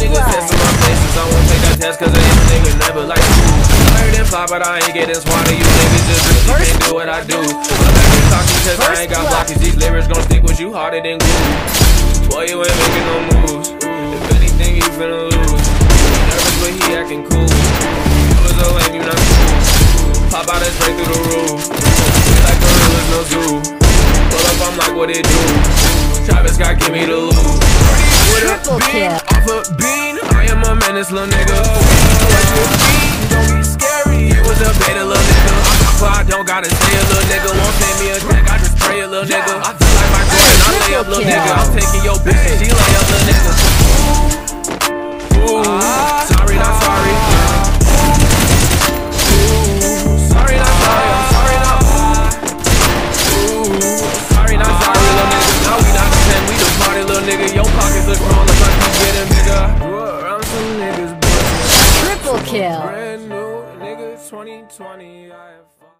niggas testing my places. I won't take that test cause these niggas never like you. I heard them fly, but I ain't getting swatted. You niggas just really can't do what I do. I'm not gonna talk to you cause I ain't got blockage. These lyrics gon' stick with you harder than glue. Boy, you ain't making no moves. If anything, you finna lose. Nervous, but he acting cool. All ain't you not cool. Pop out and straight through the roof. Like gorillas, no zoo. Pull up, I'm like, what it do? Travis Scott, give me the loot. Bean, off a bean, I am a menace, little nigga. Don't be scary, it was a beta, little nigga. I don't gotta say a little nigga. Won't pay me a drink, I just pray a little nigga. I feel like my girl and I lay up, little nigga. I'm taking your bitch and she lay up, little nigga. Ooh, sorry, not sorry. Ooh, sorry, not sorry. I'm sorry, not ooh, sorry, not sorry, little nigga. Now we not pretend, we the party, little nigga. Your pockets look wrong. Triple kill. Brand new nigga 2020.